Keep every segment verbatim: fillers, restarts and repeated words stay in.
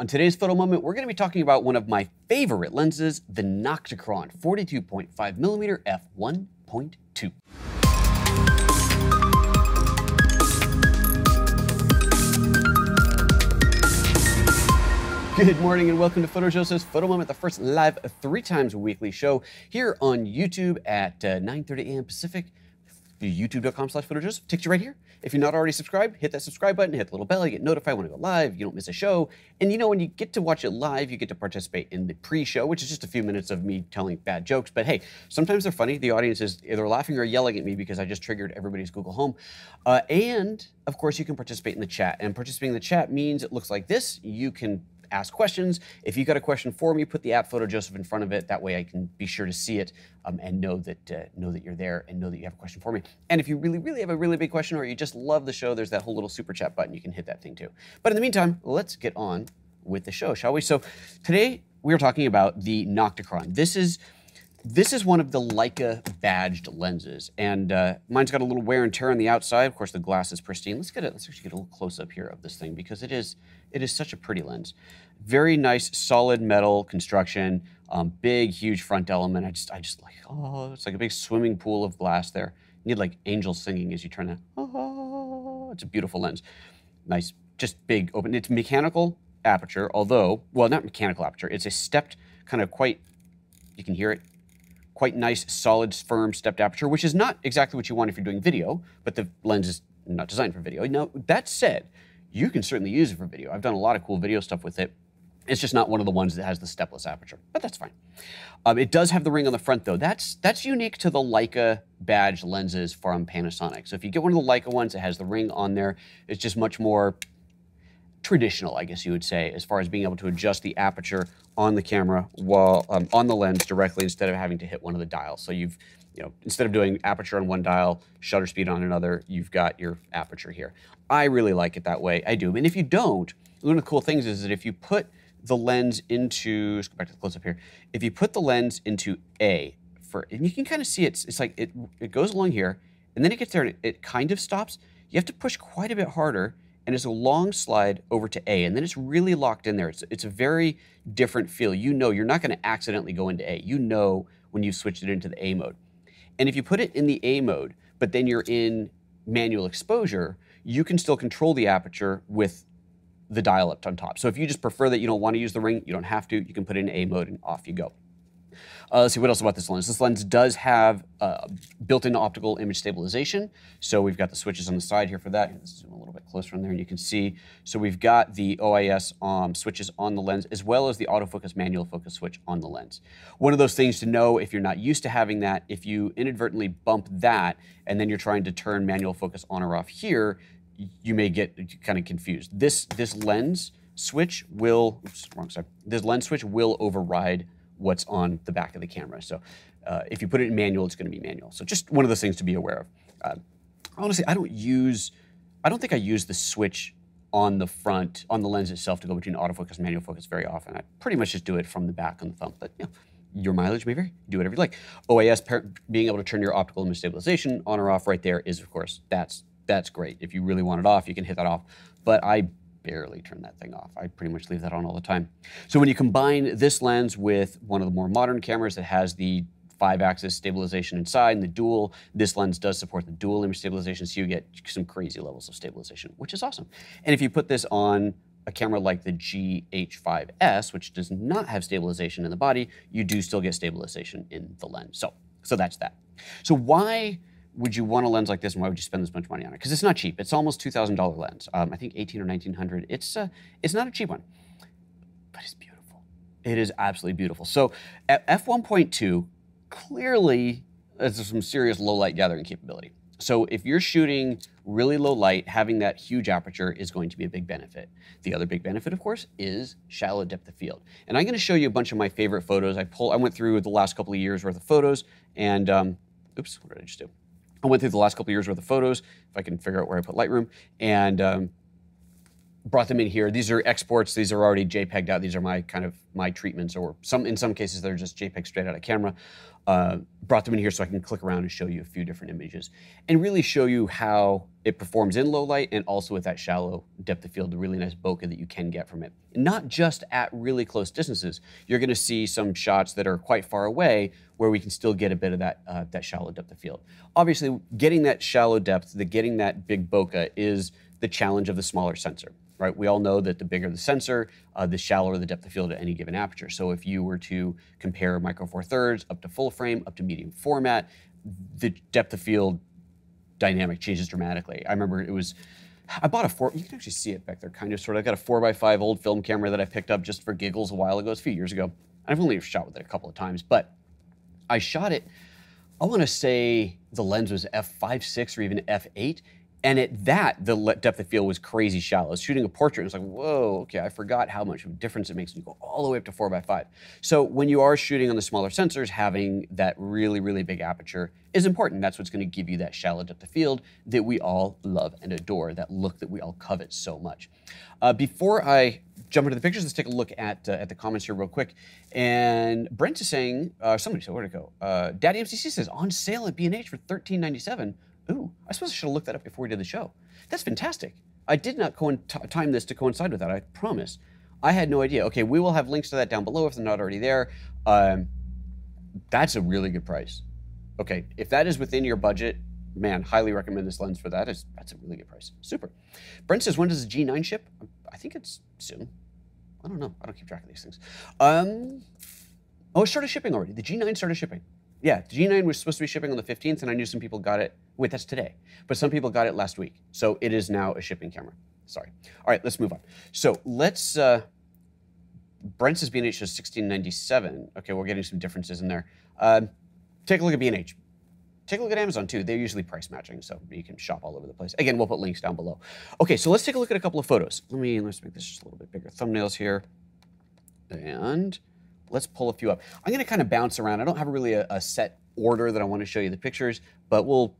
On today's Photo Moment, we're gonna be talking about one of my favorite lenses, the Nocticron forty-two point five millimeter f one point two. Good morning and welcome to PhotoJoseph's Photo Moment, the first live three times weekly show here on YouTube at uh, nine thirty a m Pacific. YouTube dot com slash PhotoJoseph takes you right here. If you're not already subscribed, hit that subscribe button, hit the little bell, you get notified when I go live, you don't miss a show. And you know, when you get to watch it live, you get to participate in the pre-show, which is just a few minutes of me telling bad jokes. But hey, sometimes they're funny. The audience is either laughing or yelling at me because I just triggered everybody's Google Home. Uh, and of course, you can participate in the chat. And participating in the chat means it looks like this. You can ask questions. If you got a question for me, put the app PhotoJoseph in front of it. That way I can be sure to see it um, and know that uh, know that you're there and know that you have a question for me. And if you really, really have a really big question or you just love the show, there's that whole little super chat button. You can hit that thing too. But in the meantime, let's get on with the show, shall we? So today we are talking about the Nocticron. This is This is one of the Leica badged lenses, and uh, mine's got a little wear and tear on the outside. Of course, the glass is pristine. Let's get it. Let's actually get a little close up here of this thing because it is it is such a pretty lens. Very nice, solid metal construction. Um, big, huge front element. I just I just like oh, it's like a big swimming pool of glass there. You need like angels singing as you turn that. Oh, it's a beautiful lens. Nice, just big open. It's mechanical aperture, although well, not mechanical aperture. It's a stepped kind of quite. You can hear it. Quite nice, solid, firm stepped aperture, which is not exactly what you want if you're doing video, but the lens is not designed for video. Now, that said, you can certainly use it for video. I've done a lot of cool video stuff with it. It's just not one of the ones that has the stepless aperture, but that's fine. Um, it does have the ring on the front though. That's, that's unique to the Leica badge lenses from Panasonic. So if you get one of the Leica ones, it has the ring on there. It's just much more traditional, I guess you would say, as far as being able to adjust the aperture on the camera while um, on the lens directly instead of having to hit one of the dials. So you've, you know, instead of doing aperture on one dial, shutter speed on another, you've got your aperture here. I really like it that way. I do. And if you don't, one of the cool things is that if you put the lens into, let's go back to the close up here. If you put the lens into A for, and you can kind of see it's, it's like it, it goes along here and then it gets there and it, it kind of stops. You have to push quite a bit harder and it's a long slide over to A, and then it's really locked in there. It's, it's a very different feel. You know you're not gonna accidentally go into A. You know when you've switched it into the A mode. And if you put it in the A mode, but then you're in manual exposure, you can still control the aperture with the dial up on top. So if you just prefer that you don't wanna use the ring, you don't have to, you can put it in A mode and off you go. Uh, let's see, what else about this lens? This lens does have uh, built-in optical image stabilization. So we've got the switches on the side here for that. Let's zoom a little bit closer on there and you can see. So we've got the O I S um, switches on the lens as well as the autofocus manual focus switch on the lens. One of those things to know if you're not used to having that, if you inadvertently bump that and then you're trying to turn manual focus on or off here, you may get kind of confused. This, this lens switch will, oops, wrong side. This lens switch will override what's on the back of the camera. So uh, if you put it in manual, it's gonna be manual. So just one of those things to be aware of. Uh, honestly, I don't use, I don't think I use the switch on the front, on the lens itself to go between autofocus and manual focus very often. I pretty much just do it from the back on the thumb, but you know, your mileage may vary, do whatever you like. O I S, being able to turn your optical image stabilization on or off right there is of course, that's, that's great. If you really want it off, you can hit that off, but I barely turn that thing off. I pretty much leave that on all the time. So when you combine this lens with one of the more modern cameras that has the five axis stabilization inside and the dual, this lens does support the dual image stabilization, so you get some crazy levels of stabilization, which is awesome. And if you put this on a camera like the G H five S, which does not have stabilization in the body, you do still get stabilization in the lens. So, so that's that. So why would you want a lens like this and why would you spend this much money on it? Because it's not cheap. It's almost two thousand dollar lens. Um, I think eighteen or nineteen hundred. It's, uh, it's not a cheap one, but it's beautiful. It is absolutely beautiful. So at f one point two, clearly there's some serious low light gathering capability. So if you're shooting really low light, having that huge aperture is going to be a big benefit. The other big benefit, of course, is shallow depth of field. And I'm gonna show you a bunch of my favorite photos. I, pull, I went through the last couple of years worth of photos and, um, oops, what did I just do? I went through the last couple of years worth of photos, if I can figure out where I put Lightroom, and um, brought them in here. These are exports. These are already JPEG'd out. These are my kind of my treatments, or some in some cases they're just JPEG straight out of camera. Uh, brought them in here so I can click around and show you a few different images and really show you how it performs in low light and also with that shallow depth of field, the really nice bokeh that you can get from it. Not just at really close distances. You're going to see some shots that are quite far away where we can still get a bit of that, uh, that shallow depth of field. Obviously, getting that shallow depth, the getting that big bokeh is the challenge of the smaller sensor. Right? We all know that the bigger the sensor, uh, the shallower the depth of field at any given aperture. So if you were to compare micro four thirds up to full frame, up to medium format, the depth of field dynamic changes dramatically. I remember it was, I bought a four, you can actually see it back there, kind of sort of. I got a four by five old film camera that I picked up just for giggles a while ago. It's a few years ago. I've only shot with it a couple of times, but I shot it, I want to say the lens was f five point six or even f eight. And at that, the depth of field was crazy shallow. I was shooting a portrait, and it's like, whoa, okay, I forgot how much of a difference it makes when you go all the way up to four by five. So when you are shooting on the smaller sensors, having that really, really big aperture is important. That's what's going to give you that shallow depth of field that we all love and adore, that look that we all covet so much. Uh, before I jump into the pictures, let's take a look at uh, at the comments here real quick. And Brent is saying, uh, somebody said, where'd it go? Uh, Daddy M C C says, on sale at B and H for thirteen ninety-seven. Ooh, I suppose I should have looked that up before we did the show. That's fantastic. I did not time this to coincide with that, I promise. I had no idea. Okay, we will have links to that down below if they're not already there. Um, that's a really good price. Okay, if that is within your budget, man, highly recommend this lens for that. It's, that's a really good price. Super. Brent says, when does the G nine ship? I think it's soon. I don't know. I don't keep track of these things. Um, oh, it started shipping already. The G nine started shipping. Yeah, the G nine was supposed to be shipping on the fifteenth, and I knew some people got it. Wait, that's today. But some people got it last week. So it is now a shipping camera. Sorry. All right, let's move on. So let's, uh, Brent's is B and H is sixteen ninety-seven. Okay, we're getting some differences in there. Um, take a look at B and H. Take a look at Amazon too. They're usually price matching, so you can shop all over the place. Again, we'll put links down below. Okay, so let's take a look at a couple of photos. Let me, let's make this just a little bit bigger. Thumbnails here. And let's pull a few up. I'm going to kind of bounce around. I don't have really a, a set order that I want to show you the pictures, but we'll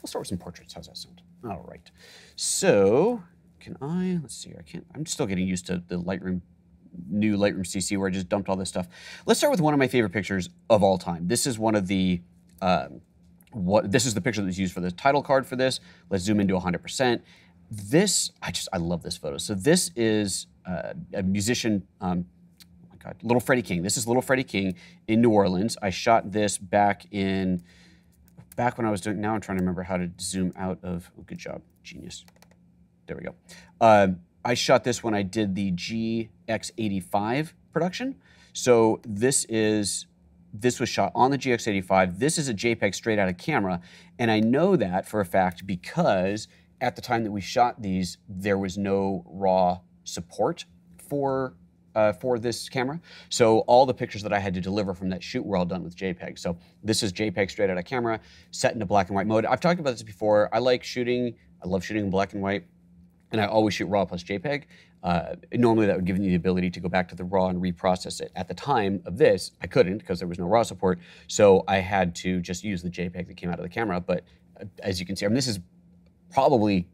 we'll start with some portraits. How's that sound? All right. So can I? Let's see. I can't. I'm still getting used to the Lightroom, new Lightroom C C, where I just dumped all this stuff. Let's start with one of my favorite pictures of all time. This is one of the. Um, what this is the picture that's used for the title card for this. Let's zoom into one hundred percent. This I just I love this photo. So this is uh, a musician. Um, God, Little Freddie King. This is Little Freddie King in New Orleans. I shot this back in, back when I was doing, now I'm trying to remember how to zoom out of, oh, good job, genius. There we go. Uh, I shot this when I did the G X eighty-five production. So this is, this was shot on the G X eighty-five. This is a JPEG straight out of camera. And I know that for a fact because at the time that we shot these, there was no raw support for Uh, for this camera. So all the pictures that I had to deliver from that shoot were all done with JPEG. So this is JPEG straight out of camera, set into black and white mode. I've talked about this before. I like shooting, I love shooting in black and white, and I always shoot RAW plus JPEG. Uh, normally that would give me the ability to go back to the RAW and reprocess it. At the time of this, I couldn't because there was no RAW support. So I had to just use the JPEG that came out of the camera. But uh, as you can see, I mean, this is probably,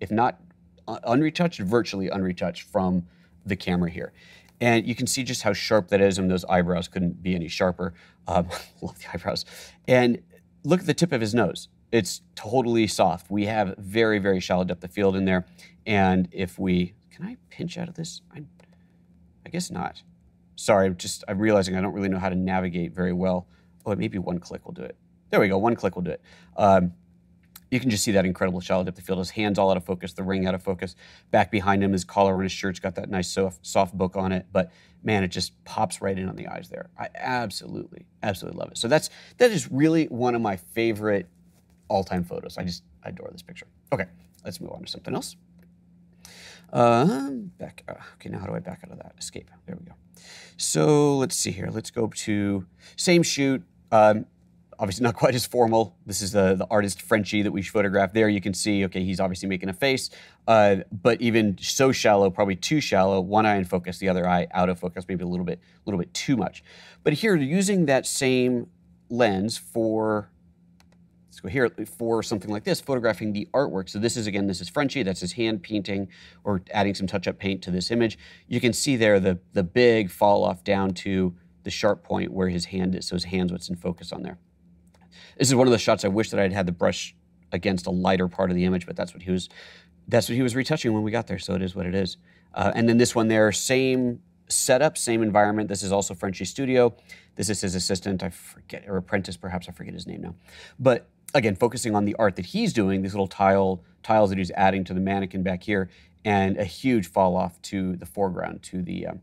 if not unretouched, virtually unretouched from the camera here. And you can see just how sharp that is. I mean, those eyebrows couldn't be any sharper. Um, love the eyebrows. And look at the tip of his nose. It's totally soft. We have very, very shallow depth of field in there. And if we, can I pinch out of this? I, I guess not. Sorry, I'm just, I'm realizing I don't really know how to navigate very well. Oh, maybe one click will do it. There we go, one click will do it. Um, You can just see that incredible shallow depth of field. His hand's all out of focus, the ring out of focus. Back behind him, his collar on his shirt's got that nice soft, soft book on it. But man, it just pops right in on the eyes there. I absolutely, absolutely love it. So that's that is really one of my favorite all-time photos. I just I adore this picture. Okay, let's move on to something else. Uh, back. Uh, okay, now how do I back out of that? Escape. There we go. So let's see here. Let's go to same shoot. Um, Obviously not quite as formal. This is the, the artist Frenchie that we photographed there. You can see, okay, he's obviously making a face, uh, but even so shallow, probably too shallow, one eye in focus, the other eye out of focus, maybe a little bit, a little bit too much. But here, using that same lens for let's go here for something like this, photographing the artwork. So this is, again, this is Frenchie. That's his hand painting or adding some touch-up paint to this image. You can see there the, the big fall off down to the sharp point where his hand is. So his hand's what's in focus on there. This is one of the shots I wish that I'd had the brush against a lighter part of the image, but that's what he was, that's what he was retouching when we got there. So it is what it is. Uh, and then this one there, same setup, same environment. This is also Frenchie's studio. This is his assistant, I forget, or apprentice perhaps, I forget his name now. But again, focusing on the art that he's doing, these little tile tiles that he's adding to the mannequin back here, and a huge fall off to the foreground, to the um,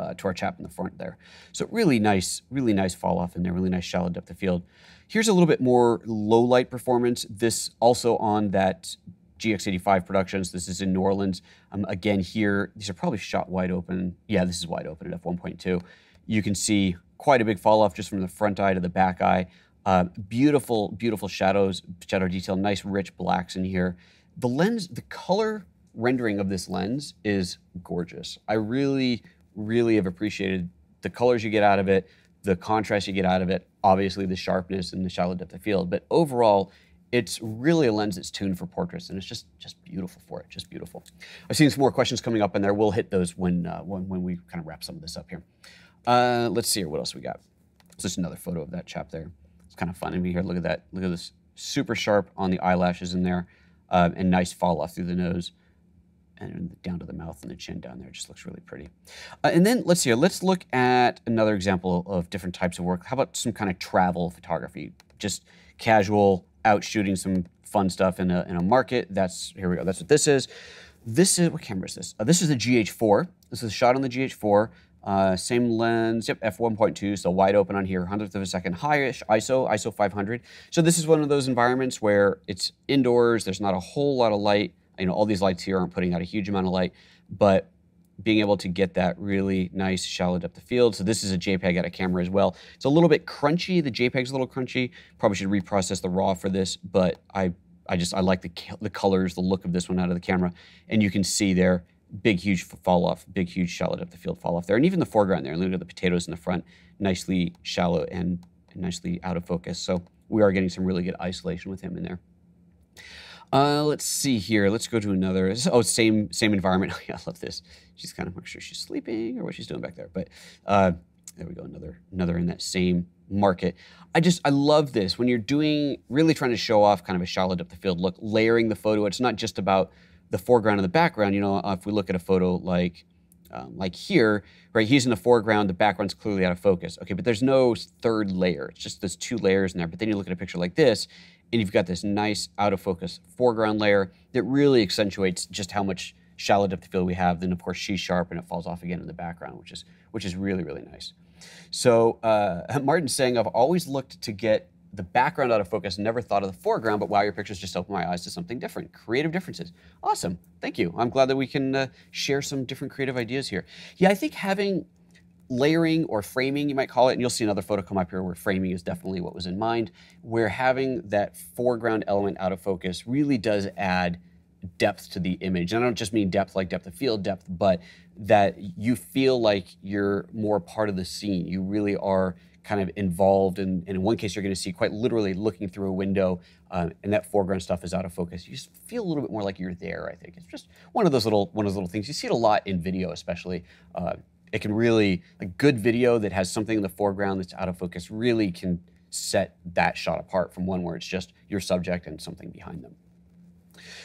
uh, to our chap in the front there. So really nice, really nice fall off in there, really nice shallow depth of field. Here's a little bit more low light performance. This also on that G X eighty-five Productions. This is in New Orleans. Um, again, here, these are probably shot wide open. Yeah, this is wide open at f one point two. You can see quite a big fall off just from the front eye to the back eye. Uh, beautiful, beautiful shadows, shadow detail, nice rich blacks in here. The lens, the color rendering of this lens is gorgeous. I really, really have appreciated the colors you get out of it, the contrast you get out of it, obviously the sharpness and the shallow depth of field, but overall, it's really a lens that's tuned for portraits, and it's just just beautiful for it, just beautiful. I've seen some more questions coming up in there. We'll hit those when uh, when, when we kind of wrap some of this up here. Uh, let's see here, what else we got? It's just another photo of that chap there. It's kind of fun to be here. Look at that. Look at this, super sharp on the eyelashes in there, um, and nice fall off through the nose and down to the mouth and the chin down there. It just looks really pretty. Uh, and then let's see here. Let's look at another example of different types of work. How about some kind of travel photography? Just casual, out shooting some fun stuff in a, in a market. That's, here we go, that's what this is. This is, what camera is this? Uh, this is the G H four. This is shot on the G H four. Uh, same lens, yep, f one point two, so wide open on here, hundredth of a second, high-ish, I S O, I S O five hundred. So this is one of those environments where it's indoors, there's not a whole lot of light. You know, all these lights here aren't putting out a huge amount of light, but being able to get that really nice shallow depth of field. So this is a JPEG at a camera as well. It's a little bit crunchy. The JPEG's a little crunchy. Probably should reprocess the RAW for this, but I, I just, I like the, the colors, the look of this one out of the camera. And you can see there, big, huge fall off, big, huge shallow depth of field fall off there. And even the foreground there, look at the potatoes in the front, nicely shallow and nicely out of focus. So we are getting some really good isolation with him in there. Uh, let's see here. Let's go to another. Oh, same same environment. Oh, yeah, I love this. She's kind of not sure she's sleeping or what she's doing back there. But uh, there we go. Another another in that same market. I just I love this when you're doing really trying to show off kind of a shallow depth of field look, layering the photo. It's not just about the foreground and the background. You know, if we look at a photo like um, like here, right? He's in the foreground. The background's clearly out of focus. Okay, but there's no third layer. It's just there's two layers in there. But then you look at a picture like this, and you've got this nice out-of-focus foreground layer that really accentuates just how much shallow depth of field we have. Then, of course, she's sharp, and it falls off again in the background, which is which is really, really nice. So uh, Martin's saying, I've always looked to get the background out of focus, never thought of the foreground, but wow, your pictures just opened my eyes to something different. Creative differences. Awesome. Thank you. I'm glad that we can uh, share some different creative ideas here. Yeah, I think having layering or framing, you might call it, and you'll see another photo come up here where framing is definitely what was in mind, where having that foreground element out of focus really does add depth to the image. And I don't just mean depth like depth of field depth, but that you feel like you're more part of the scene. You really are kind of involved, and, and in one case, you're going to see quite literally looking through a window, um, and that foreground stuff is out of focus. You just feel a little bit more like you're there, I think. It's just one of those little, one of those little things. You see it a lot in video, especially. Uh, It can really, a good video that has something in the foreground that's out of focus really can set that shot apart from one where it's just your subject and something behind them.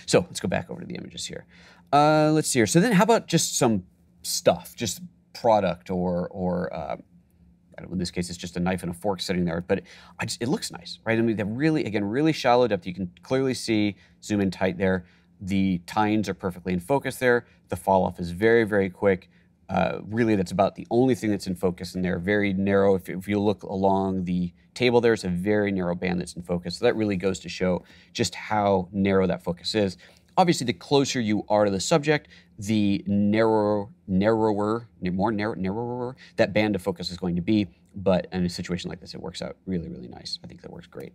So let's go back over to the images here. Uh, let's see here. So then how about just some stuff, just product or, or uh, I don't know, in this case, it's just a knife and a fork sitting there, but it, I just, it looks nice, right? I mean, they really, again, really shallow depth. You can clearly see, zoom in tight there. The tines are perfectly in focus there. The fall off is very, very quick. Uh, really, that's about the only thing that's in focus in there. Very narrow. If, if you look along the table there, it's a very narrow band that's in focus. So that really goes to show just how narrow that focus is. Obviously, the closer you are to the subject, the narrower, narrower, more narrow, narrower that band of focus is going to be. But in a situation like this, it works out really, really nice. I think that works great.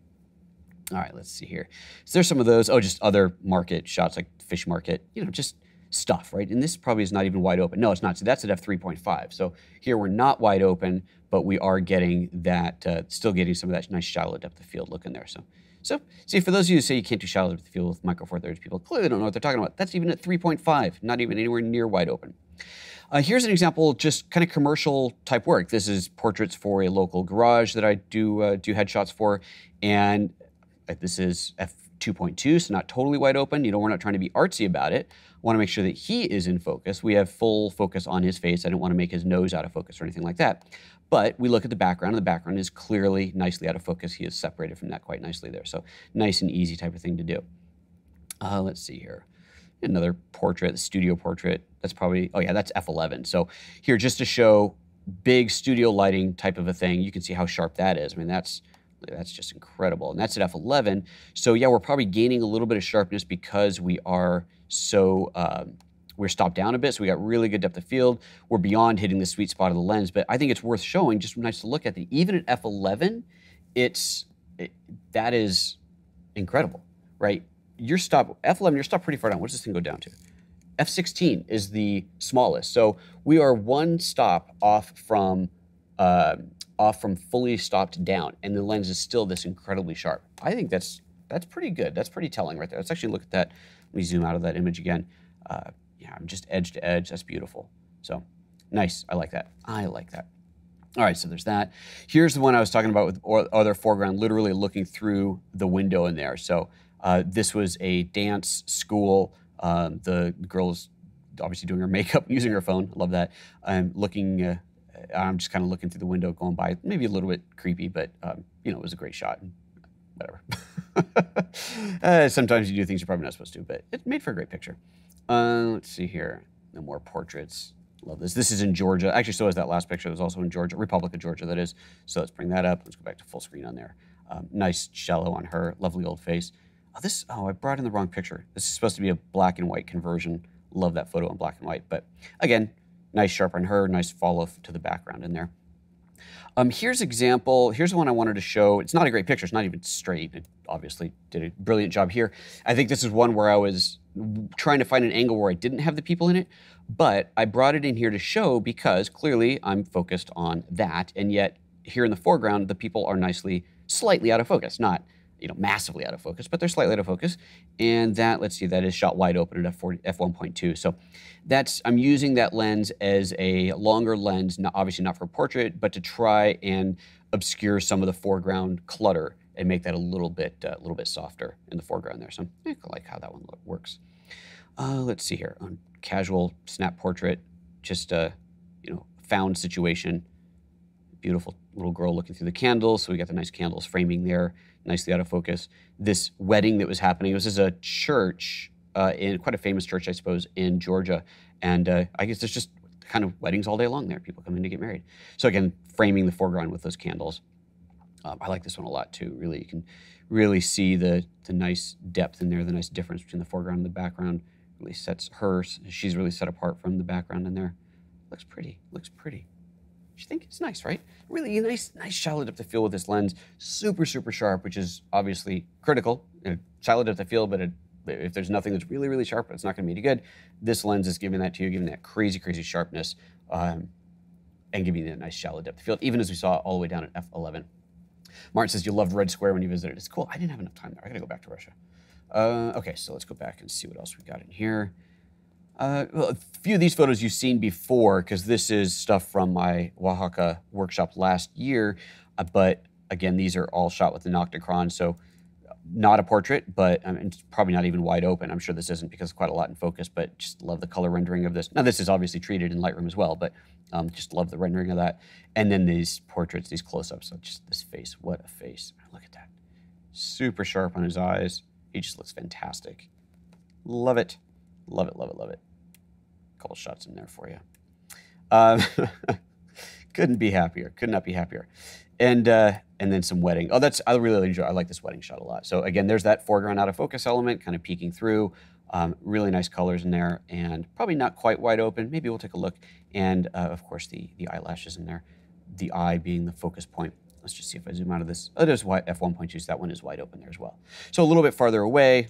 All right, let's see here. So there's some of those. Oh, just other market shots like fish market, you know, just stuff, right? And this probably is not even wide open. No, it's not. So that's at f three point five. So here we're not wide open, but we are getting that, uh, still getting some of that nice shallow depth of field look in there. So So, see, for those of you who say you can't do shallows with fuel with micro four thirds, people clearly don't know what they're talking about. That's even at three point five, not even anywhere near wide open. Uh, here's an example, just kind of commercial type work. This is portraits for a local garage that I do uh, do headshots for, and this is f two point two, so not totally wide open. You know, we're not trying to be artsy about it. I want to make sure that he is in focus. We have full focus on his face. I don't want to make his nose out of focus or anything like that. But we look at the background, and the background is clearly nicely out of focus. He is separated from that quite nicely there. So nice and easy type of thing to do. Uh, let's see here. Another portrait, studio portrait. That's probably, oh yeah, that's f eleven. So here, just to show big studio lighting type of a thing, you can see how sharp that is. I mean, that's that's just incredible. And that's at f eleven. So yeah, we're probably gaining a little bit of sharpness because we are so, um, we're stopped down a bit. So we got really good depth of field. We're beyond hitting the sweet spot of the lens, but I think it's worth showing, just nice to look at that. Even at f eleven, it's, it, that is incredible, right? Your stop, f eleven, you're stopped pretty far down. What's this thing go down to? f sixteen is the smallest. So we are one stop off from uh, off from fully stopped down, and the lens is still this incredibly sharp. I think that's that's pretty good. That's pretty telling right there. Let's actually look at that. Let me zoom out of that image again. Uh, yeah, I'm just edge to edge. That's beautiful. So nice. I like that. I like that. All right, so there's that. Here's the one I was talking about with other foreground, literally looking through the window in there. So Uh, this was a dance school. Um, the girl's obviously doing her makeup, using her phone. I love that. I'm looking, uh, I'm just kind of looking through the window going by. Maybe a little bit creepy, but um, you know, it was a great shot. Whatever. uh, sometimes you do things you're probably not supposed to, but it made for a great picture. Uh, let's see here. No more portraits. Love this. This is in Georgia. Actually, so is that last picture. It was also in Georgia, Republic of Georgia, that is. So let's bring that up. Let's go back to full screen on there. Um, nice shallow on her. Lovely old face. Oh, this, oh, I brought in the wrong picture. This is supposed to be a black and white conversion. Love that photo in black and white. But again, nice sharp on her, nice follow to the background in there. Um, here's example, here's one I wanted to show. It's not a great picture, it's not even straight. It obviously did a brilliant job here. I think this is one where I was trying to find an angle where I didn't have the people in it, but I brought it in here to show because clearly I'm focused on that. And yet here in the foreground, the people are nicely, slightly out of focus, not you know, massively out of focus, but they're slightly out of focus. And that, let's see, that is shot wide open at f one point two. So that's, I'm using that lens as a longer lens, not, obviously not for a portrait, but to try and obscure some of the foreground clutter and make that a little bit, a uh, little bit softer in the foreground there. So I like how that one works. Uh, let's see here, on casual snap portrait, just a, you know, found situation. Beautiful little girl looking through the candles. So we got the nice candles framing there, nicely out of focus. This wedding that was happening, this is a church, uh, in quite a famous church, I suppose, in Georgia. And uh, I guess there's just kind of weddings all day long there. People come in to get married. So again, framing the foreground with those candles. Um, I like this one a lot too, really. You can really see the, the nice depth in there, the nice difference between the foreground and the background. Really sets her, she's really set apart from the background in there. Looks pretty, looks pretty. You think it's nice, right? Really nice, nice shallow depth of field with this lens. Super, super sharp, which is obviously critical. You know, shallow depth of field, but it, if there's nothing that's really, really sharp, it's not going to be any good. This lens is giving that to you, giving that crazy, crazy sharpness, um, and giving you that nice shallow depth of field, even as we saw all the way down at f eleven. Martin says you loved Red Square when you visited. It's cool. I didn't have enough time there. I got to go back to Russia. Uh, okay, so let's go back and see what else we got in here. Uh, well, a few of these photos you've seen before, because this is stuff from my Oaxaca workshop last year. Uh, but again, these are all shot with the Nocticron, so not a portrait, but I mean, it's probably not even wide open. I'm sure this isn't because it's quite a lot in focus, but just love the color rendering of this. Now, this is obviously treated in Lightroom as well, but um, just love the rendering of that. And then these portraits, these close-ups, so just this face, what a face. Look at that. Super sharp on his eyes. He just looks fantastic. Love it. Love it, love it, love it. A couple shots in there for you. Um, couldn't be happier, could not be happier. And uh, and then some wedding. Oh, that's, I really enjoy, I like this wedding shot a lot. So again, there's that foreground out of focus element kind of peeking through. Um, really nice colors in there and probably not quite wide open. Maybe we'll take a look. And uh, of course the, the eyelashes in there, the eye being the focus point. Let's just see if I zoom out of this. Oh, there's f one point two, so that one is wide open there as well. So a little bit farther away,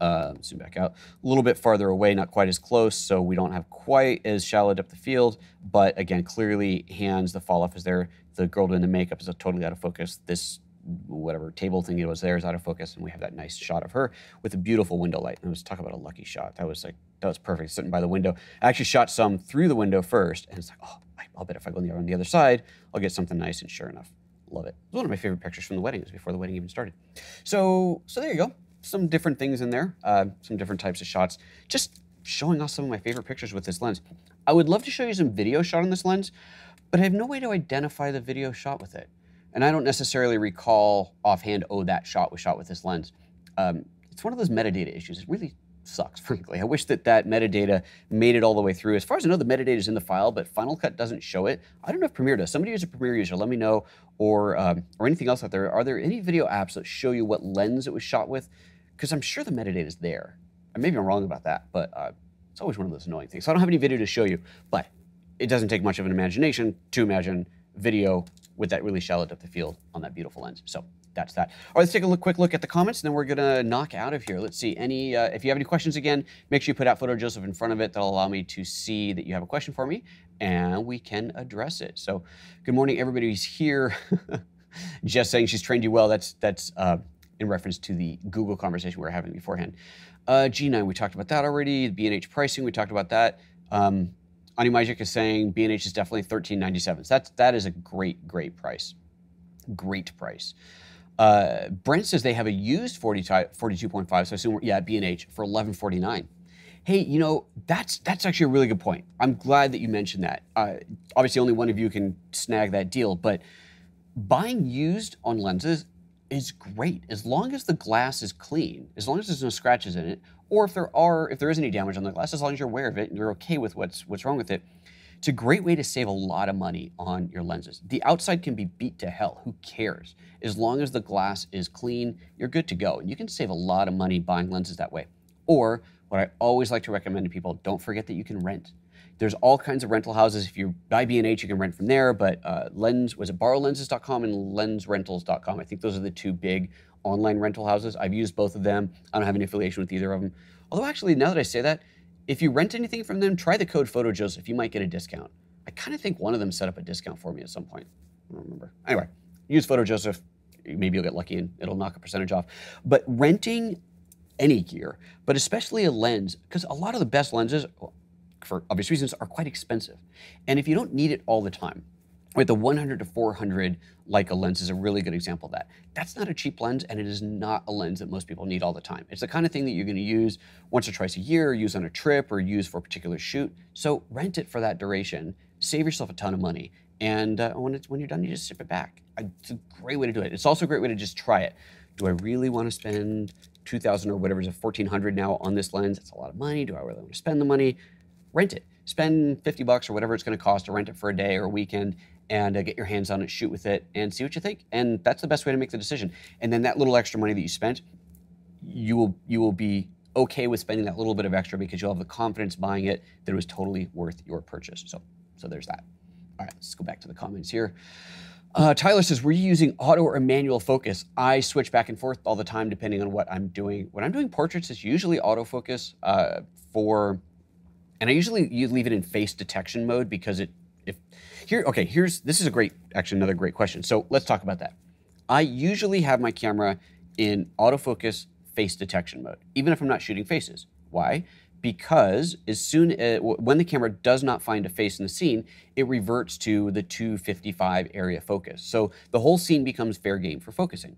Uh, zoom back out, a little bit farther away, not quite as close, so we don't have quite as shallow depth of field, but again, clearly hands, the fall off is there. The girl doing the makeup is totally out of focus. This whatever table thing it was there is out of focus, and we have that nice shot of her with a beautiful window light. And let's talk about a lucky shot. That was like, that was perfect, sitting by the window. I actually shot some through the window first, and it's like, oh, I'll bet if I go on the, on the other side, I'll get something nice, and sure enough, love it. It was one of my favorite pictures from the wedding. It was before the wedding even started. So, so there you go. Some different things in there, uh, some different types of shots. Just showing off some of my favorite pictures with this lens. I would love to show you some video shot on this lens, but I have no way to identify the video shot with it. And I don't necessarily recall offhand, oh, that shot was shot with this lens. Um, it's one of those metadata issues. It really sucks, frankly. I wish that that metadata made it all the way through. As far as I know, the metadata is in the file, but Final Cut doesn't show it. I don't know if Premiere does. Somebody who's a Premiere user, let me know, or, um, or anything else out there. Are there any video apps that show you what lens it was shot with? Because I'm sure the metadata is there. Maybe I'm wrong about that, but uh, it's always one of those annoying things. So I don't have any video to show you, but it doesn't take much of an imagination to imagine video with that really shallow depth of field on that beautiful lens. So that's that. All right, let's take a look, quick look at the comments, and then we're gonna knock out of here. Let's see, any. Uh, if you have any questions again, make sure you put out PhotoJoseph in front of it. That'll allow me to see that you have a question for me, and we can address it. So good morning, everybody who's here. Jess saying she's trained you well. That's, that's uh, in reference to the Google conversation we were having beforehand. Uh, G nine, we talked about that already. The B and H pricing, we talked about that. Um, Ani Majic is saying B and H is definitely thirteen ninety-seven. So that's, that is a great, great price. Great price. Uh, Brent says they have a used forty-two point five, so I assume, we're, yeah, B and H for eleven forty-nine. Hey, you know, that's, that's actually a really good point. I'm glad that you mentioned that. Uh, obviously, only one of you can snag that deal, but buying used on lenses is great, as long as the glass is clean, as long as there's no scratches in it, or if there are, if there is any damage on the glass, as long as you're aware of it and you're okay with what's what's wrong with it, it's a great way to save a lot of money on your lenses. The outside can be beat to hell, who cares? As long as the glass is clean, you're good to go, and you can save a lot of money buying lenses that way. Or, what I always like to recommend to people, don't forget that you can rent. There's all kinds of rental houses. If you buy B and H, you can rent from there, but uh, Lens, was it borrow lenses dot com and lens rentals dot com? I think those are the two big online rental houses. I've used both of them. I don't have any affiliation with either of them. Although actually, now that I say that, if you rent anything from them, try the code PhotoJoseph. You might get a discount. I kind of think one of them set up a discount for me at some point. I don't remember. Anyway, use PhotoJoseph. Maybe you'll get lucky and it'll knock a percentage off. But renting any gear, but especially a lens, because a lot of the best lenses, for obvious reasons, are quite expensive. And if you don't need it all the time, right, the one hundred to four hundred Leica lens is a really good example of that. That's not a cheap lens, and it is not a lens that most people need all the time. It's the kind of thing that you're gonna use once or twice a year, use on a trip, or use for a particular shoot. So rent it for that duration, save yourself a ton of money, and uh, when, it's, when you're done, you just ship it back. It's a great way to do it. It's also a great way to just try it. Do I really wanna spend two thousand dollars or whatever, is it fourteen hundred dollars now on this lens? It's a lot of money. Do I really wanna spend the money? Rent it. Spend fifty bucks or whatever it's gonna cost to rent it for a day or a weekend, and uh, get your hands on it, shoot with it, and see what you think. And that's the best way to make the decision. And then that little extra money that you spent, you will, you will be okay with spending that little bit of extra because you'll have the confidence buying it that it was totally worth your purchase. So, so there's that. All right, let's go back to the comments here. Uh, Tyler says, were you using auto or manual focus? I switch back and forth all the time depending on what I'm doing. When I'm doing portraits, it's usually autofocus uh, for... And I usually you leave it in face detection mode because it, if, here, okay, here's, this is a great, actually another great question. So let's talk about that. I usually have my camera in autofocus face detection mode, even if I'm not shooting faces. Why? Because as soon as, when the camera does not find a face in the scene, it reverts to the two fifty-five area focus. So the whole scene becomes fair game for focusing.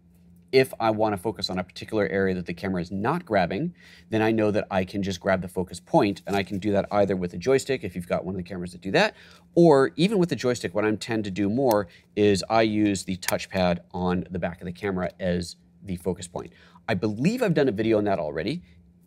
If I want to focus on a particular area that the camera is not grabbing, then I know that I can just grab the focus point, and I can do that either with a joystick, if you've got one of the cameras that do that, or even with the joystick, what I tend to do more is I use the touchpad on the back of the camera as the focus point. I believe I've done a video on that already.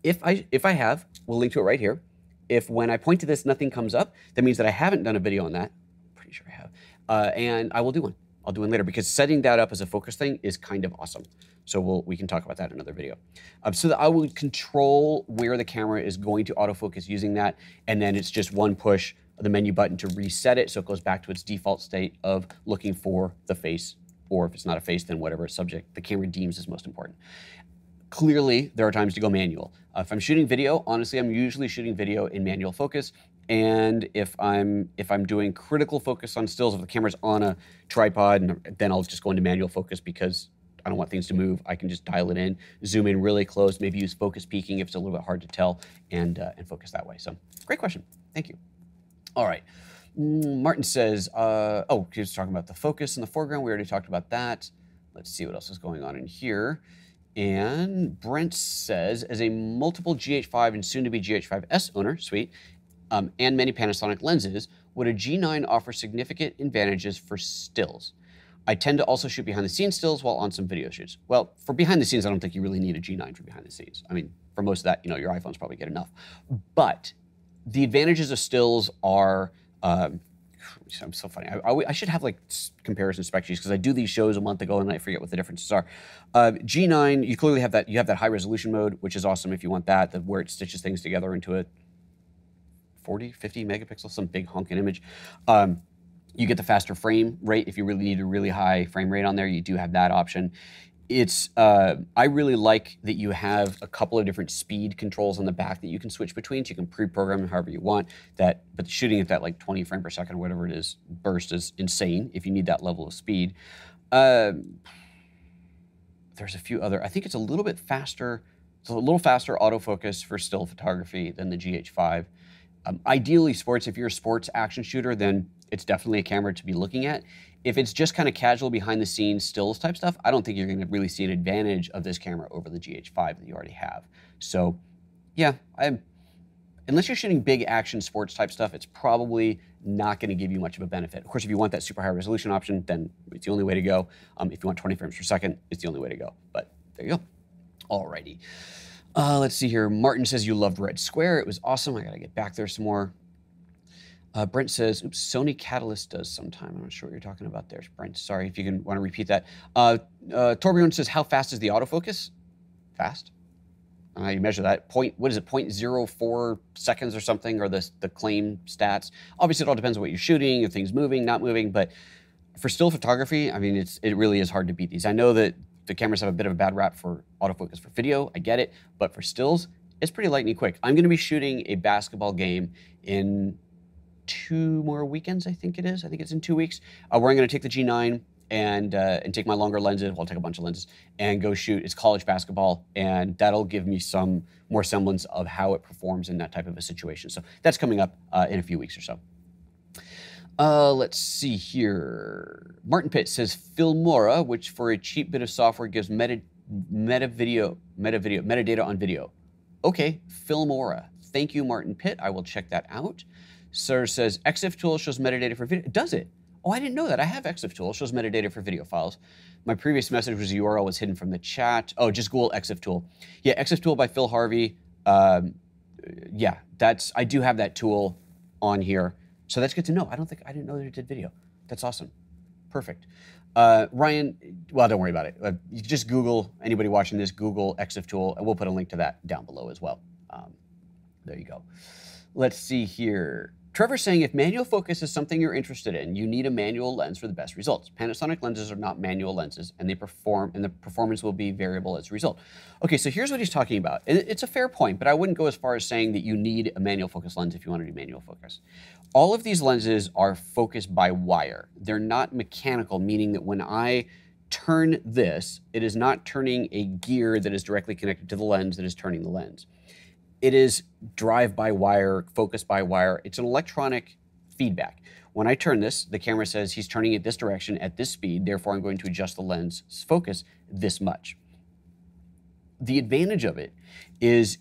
If I, if I have, we'll link to it right here. If when I point to this, nothing comes up, that means that I haven't done a video on that. I'm pretty sure I have. Uh, and I will do one. I'll do one later, because setting that up as a focus thing is kind of awesome. So we'll, we can talk about that in another video. Um, so that I will control where the camera is going to autofocus using that, and then it's just one push of the menu button to reset it so it goes back to its default state of looking for the face, or if it's not a face, then whatever subject the camera deems is most important. Clearly, there are times to go manual. Uh, if I'm shooting video, honestly, I'm usually shooting video in manual focus. And if I'm if I'm doing critical focus on stills, if the camera's on a tripod, and then I'll just go into manual focus because I don't want things to move, I can just dial it in, zoom in really close, maybe use focus peaking if it's a little bit hard to tell, and, uh, and focus that way. So great question. Thank you. All right. Martin says, uh, oh, he was talking about the focus in the foreground. We already talked about that. Let's see what else is going on in here. And Brent says, as a multiple G H five and soon to be G H five S owner, sweet, um, and many Panasonic lenses, would a G nine offer significant advantages for stills? I tend to also shoot behind the scenes stills while on some video shoots. Well, for behind the scenes, I don't think you really need a G nine for behind the scenes. I mean, for most of that, you know, your iPhones probably get enough. But the advantages of stills are, um, I'm so funny. I, I, I should have like comparison spec sheets because I do these shows a month ago and I forget what the differences are. Uh, G nine, you clearly have that. You have that high resolution mode, which is awesome if you want that. The, where it stitches things together into a forty, fifty megapixel, some big honking image. Um, you get the faster frame rate if you really need a really high frame rate on there. You do have that option. It's, uh, I really like that you have a couple of different speed controls on the back that you can switch between, so you can pre-program them however you want. That, but shooting at that like twenty frame per second or whatever it is, burst is insane if you need that level of speed. Uh, there's a few other, I think it's a little bit faster, it's a little faster autofocus for still photography than the G H five. Um, ideally sports, if you're a sports action shooter, then it's definitely a camera to be looking at. If it's just kind of casual behind the scenes stills type stuff, I don't think you're going to really see an advantage of this camera over the G H five that you already have. So yeah, I'm, unless you're shooting big action sports type stuff, it's probably not going to give you much of a benefit. Of course, if you want that super high resolution option, then it's the only way to go. Um, if you want twenty frames per second, it's the only way to go, but there you go. Alrighty. Uh, let's see here. Martin says you loved Red Square. It was awesome. I got to get back there some more. Uh, Brent says, oops, Sony Catalyst does sometime. I'm not sure what you're talking about there, Brent. Sorry if you can want to repeat that. Uh, uh, Torbjorn says, how fast is the autofocus? Fast. I don't know how you measure that. Point, what is it, zero point zero four seconds or something, or the, the claim stats? Obviously, it all depends on what you're shooting, if things moving, not moving. But for still photography, I mean, it's it really is hard to beat these. I know that the cameras have a bit of a bad rap for autofocus for video. I get it. But for stills, it's pretty lightning quick. I'm going to be shooting a basketball game in two more weekends, I think it is. I think it's in two weeks, uh, where I'm going to take the G nine and uh, and take my longer lenses. Well, I'll take a bunch of lenses and go shoot. It's college basketball, and that'll give me some more semblance of how it performs in that type of a situation. So that's coming up uh, in a few weeks or so. Uh, let's see here. Martin Pitt says Filmora, which for a cheap bit of software gives meta meta video meta video metadata on video. Okay, Filmora. Thank you, Martin Pitt. I will check that out. Sir says ExifTool shows metadata for video. Does it? Oh, I didn't know that. I have ExifTool. It shows metadata for video files. My previous message was the U R L was hidden from the chat. Oh, just Google ExifTool. Yeah, ExifTool by Phil Harvey. Um, yeah, that's. I do have that tool on here. So that's good to know. I don't think, I didn't know that it did video. That's awesome. Perfect. Uh, Ryan, well, don't worry about it. Uh, you just Google, anybody watching this, Google ExifTool, and we'll put a link to that down below as well. Um, there you go. Let's see here. Trevor's saying, if manual focus is something you're interested in, you need a manual lens for the best results. Panasonic lenses are not manual lenses, and they perform, and the performance will be variable as a result. Okay, so here's what he's talking about. And it's a fair point, but I wouldn't go as far as saying that you need a manual focus lens if you want to do manual focus. All of these lenses are focused by wire. They're not mechanical, meaning that when I turn this, it is not turning a gear that is directly connected to the lens that is turning the lens. It is drive-by-wire, focus-by-wire. It's an electronic feedback. When I turn this, the camera says he's turning it this direction at this speed, therefore I'm going to adjust the lens's focus this much. The advantage of it is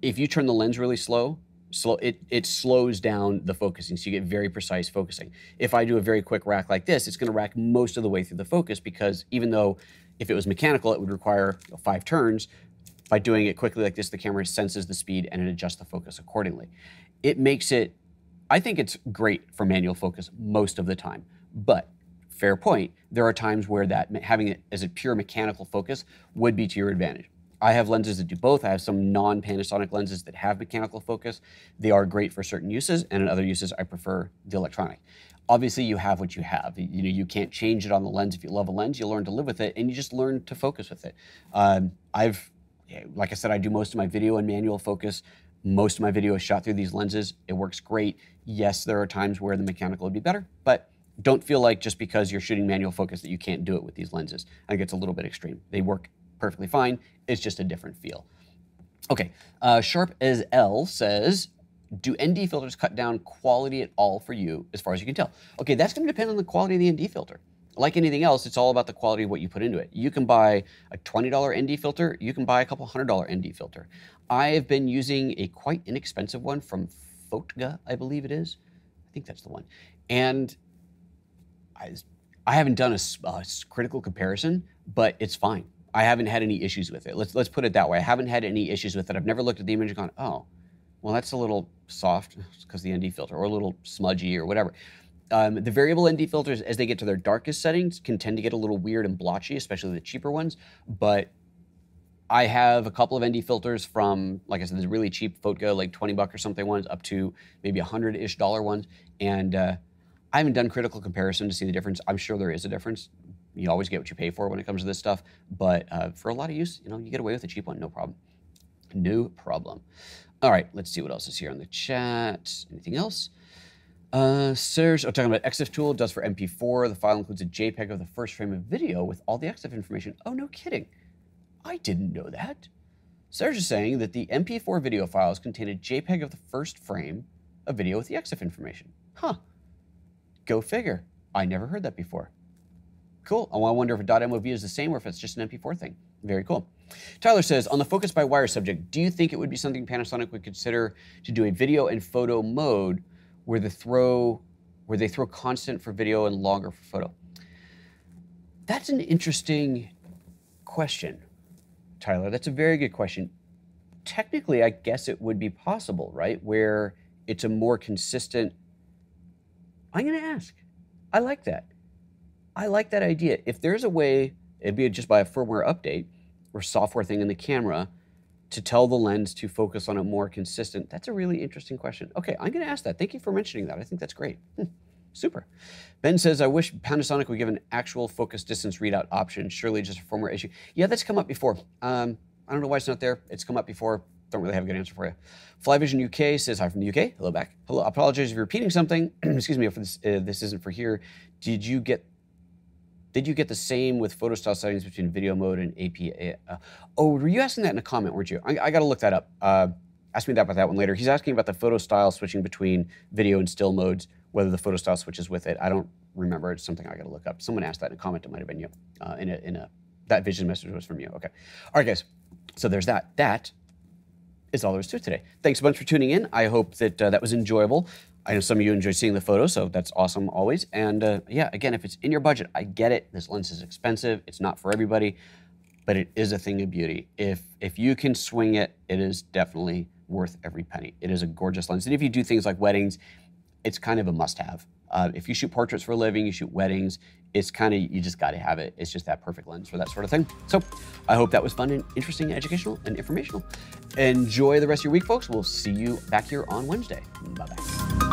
if you turn the lens really slow, slow it, it slows down the focusing, so you get very precise focusing. If I do a very quick rack like this, it's going to rack most of the way through the focus because even though if it was mechanical, it would require five turns, by doing it quickly like this, the camera senses the speed and it adjusts the focus accordingly. It makes it, I think it's great for manual focus most of the time, but fair point, there are times where that having it as a pure mechanical focus would be to your advantage. I have lenses that do both. I have some non-Panasonic lenses that have mechanical focus. They are great for certain uses, and in other uses, I prefer the electronic. Obviously, you have what you have. You know, you can't change it on the lens. If you love a lens, you learn to live with it, and you just learn to focus with it. Um, I've Like I said, I do most of my video in manual focus. Most of my video is shot through these lenses. It works great. Yes, there are times where the mechanical would be better, but don't feel like just because you're shooting manual focus that you can't do it with these lenses. I think it's a little bit extreme. They work perfectly fine. It's just a different feel. Okay, uh, Sharp as L says, do N D filters cut down quality at all for you, as far as you can tell? Okay, that's gonna depend on the quality of the N D filter. Like anything else, it's all about the quality of what you put into it. You can buy a twenty dollar N D filter, you can buy a couple hundred dollar N D filter. I've been using a quite inexpensive one from Fotga, I believe it is. I think that's the one. And I, I haven't done a, a critical comparison, but it's fine. I haven't had any issues with it. Let's, let's put it that way. I haven't had any issues with it. I've never looked at the image and gone, oh, well, that's a little soft because the N D filter, or a little smudgy or whatever. Um, the variable N D filters, as they get to their darkest settings, can tend to get a little weird and blotchy, especially the cheaper ones. But I have a couple of N D filters from, like I said, the really cheap Fotga, like twenty buck or something ones, up to maybe a hundred-ish dollar ones. And uh, I haven't done critical comparison to see the difference. I'm sure there is a difference. You always get what you pay for when it comes to this stuff. But uh, for a lot of use, you know, you get away with a cheap one, no problem. No problem. All right, let's see what else is here in the chat. Anything else? Uh, Serge, oh, talking about ExifTool, does for M P four. The file includes a JPEG of the first frame of video with all the EXIF information. Oh, no kidding. I didn't know that. Serge is saying that the M P four video files contain a JPEG of the first frame of video with the EXIF information. Huh. Go figure. I never heard that before. Cool. I wonder if a .mov is the same or if it's just an M P four thing. Very cool. Tyler says, on the focus by wire subject, do you think it would be something Panasonic would consider to do a video and photo mode where the throw, where they throw constant for video and longer for photo? That's an interesting question, Tyler. That's a very good question. Technically, I guess it would be possible, right? Where it's a more consistent, I'm gonna ask. I like that. I like that idea. If there's a way, it'd be just by a firmware update or software thing in the camera to tell the lens to focus on a more consistent, that's a really interesting question. Okay, I'm gonna ask that. Thank you for mentioning that. I think that's great. Hmm, super. Ben says, I wish Panasonic would give an actual focus distance readout option, surely just a firmware issue. Yeah, that's come up before. Um, I don't know why it's not there. It's come up before. Don't really have a good answer for you. Flyvision U K says, hi from the U K. Hello back. Hello, I apologize if you're repeating something. Excuse me if this, uh, this isn't for here. Did you get Did you get the same with photo style settings between video mode and A P A? Uh, oh, were you asking that in a comment, weren't you? I, I got to look that up. Uh, ask me that about that one later. He's asking about the photo style switching between video and still modes, whether the photo style switches with it. I don't remember. It's something I got to look up. Someone asked that in a comment. It might have been you. Uh, in a, in a, that vision message was from you. Okay. All right, guys. So there's that. That is all there is to it today. Thanks a bunch for tuning in. I hope that uh, that was enjoyable. I know some of you enjoy seeing the photos, so that's awesome always. And uh, yeah, again, if it's in your budget, I get it. This lens is expensive. It's not for everybody, but it is a thing of beauty. If, if you can swing it, it is definitely worth every penny. It is a gorgeous lens. And if you do things like weddings, it's kind of a must-have. Uh, if you shoot portraits for a living, you shoot weddings, it's kind of, you just got to have it. It's just that perfect lens for that sort of thing. So I hope that was fun and interesting, educational and informational. Enjoy the rest of your week, folks. We'll see you back here on Wednesday. Bye-bye.